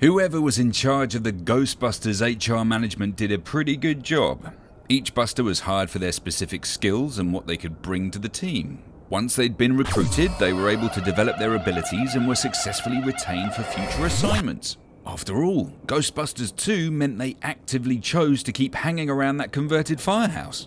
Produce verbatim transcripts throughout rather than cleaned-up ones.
Whoever was in charge of the Ghostbusters H R management did a pretty good job. Each buster was hired for their specific skills and what they could bring to the team. Once they'd been recruited, they were able to develop their abilities and were successfully retained for future assignments. After all, Ghostbusters two meant they actively chose to keep hanging around that converted firehouse.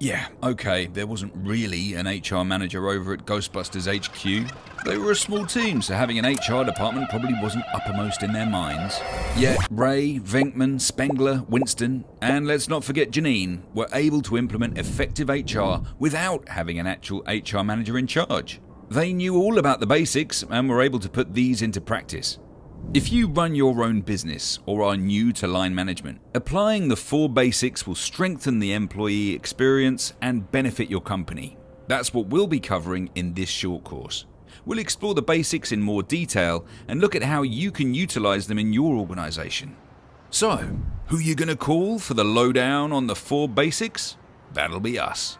Yeah, okay, there wasn't really an H R manager over at Ghostbusters H Q. They were a small team, so having an H R department probably wasn't uppermost in their minds. Yet Ray, Venkman, Spengler, Winston, and let's not forget Janine, were able to implement effective H R without having an actual H R manager in charge. They knew all about the basics and were able to put these into practice. If you run your own business or are new to line management, applying the four basics will strengthen the employee experience and benefit your company. That's what we'll be covering in this short course. We'll explore the basics in more detail and look at how you can utilize them in your organization. So, who are you going to call for the lowdown on the four basics? That'll be us.